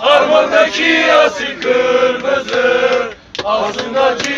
Harmandaki asil kırmızı, ağzındaki